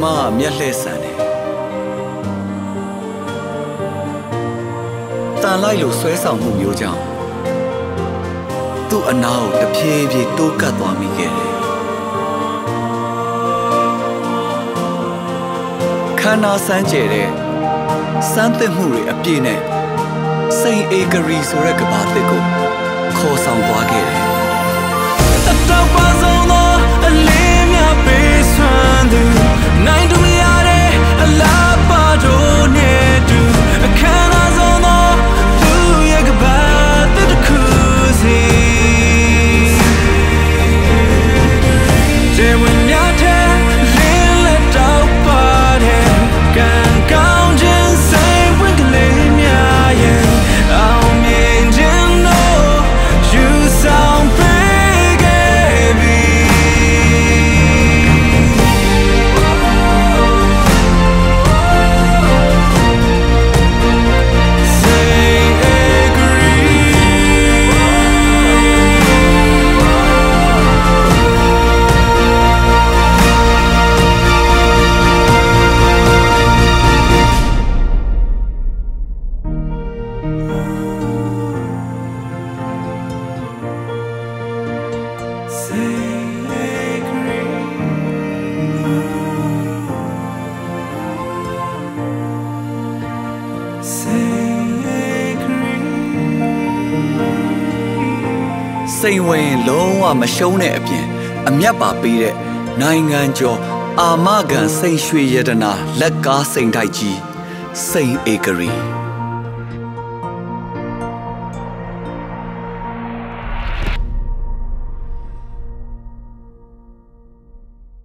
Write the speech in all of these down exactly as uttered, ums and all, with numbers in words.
Ma, my lesson. Tan lai lu sui sao mum yo jang. Tu anao de pye pye tu kat twa mi kae le. Khana san che de san tet mu ri a pye ne sain ekari so ret ka ba tet ko khaw saung twa kae le. A taw pa saung twa a le mya pe swan du. Nine to me out a lap I don't need to I can't I don't know do you go back to the cozy Jay when you're dead little it out but can count just same when you leave me yeah I'll mean you know you sound big baby When low, I'm a shown at again. I'm yapa beat it. Nine and your Amagan say she yedana, let gas Saint Taiji, Saint Acre.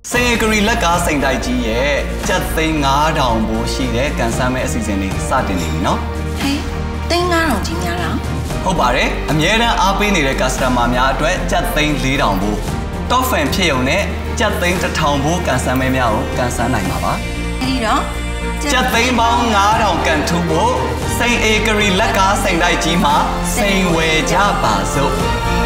Saint Acre, let gas Saint Taiji, yeah. Just saying, I don't bullshit it and some season Saturday, no? Hey, think I don't think I Oh, buddy, I'm here. I've been in a customer. Just think, lead on book. Tough and pioneer, just think the town book and some meow can sign my mama. Just think about not on can two book. Say acre, like us, and I jima, same way Java so.